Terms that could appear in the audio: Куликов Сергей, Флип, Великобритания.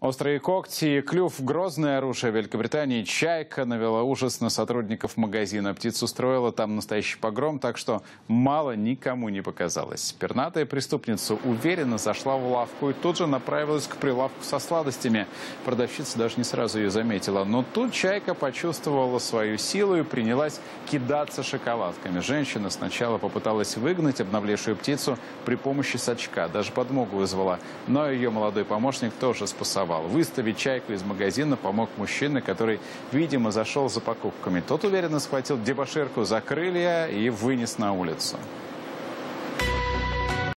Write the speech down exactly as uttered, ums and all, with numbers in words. Острые когти, клюв, грозное оружие Великобритании. Чайка навела ужас на сотрудников магазина. Птица устроила там настоящий погром, так что мало никому не показалось. Пернатая преступница уверенно зашла в лавку и тут же направилась к прилавку со сладостями. Продавщица даже не сразу ее заметила. Но тут чайка почувствовала свою силу и принялась кидаться шоколадками. Женщина сначала попыталась выгнать обнаглевшую птицу при помощи сачка. Даже подмогу вызвала. Но ее молодой помощник тоже спасовал. Выставить чайку из магазина помог мужчина, который, видимо, зашел за покупками. Тот уверенно схватил дебоширку за крылья и вынес на улицу.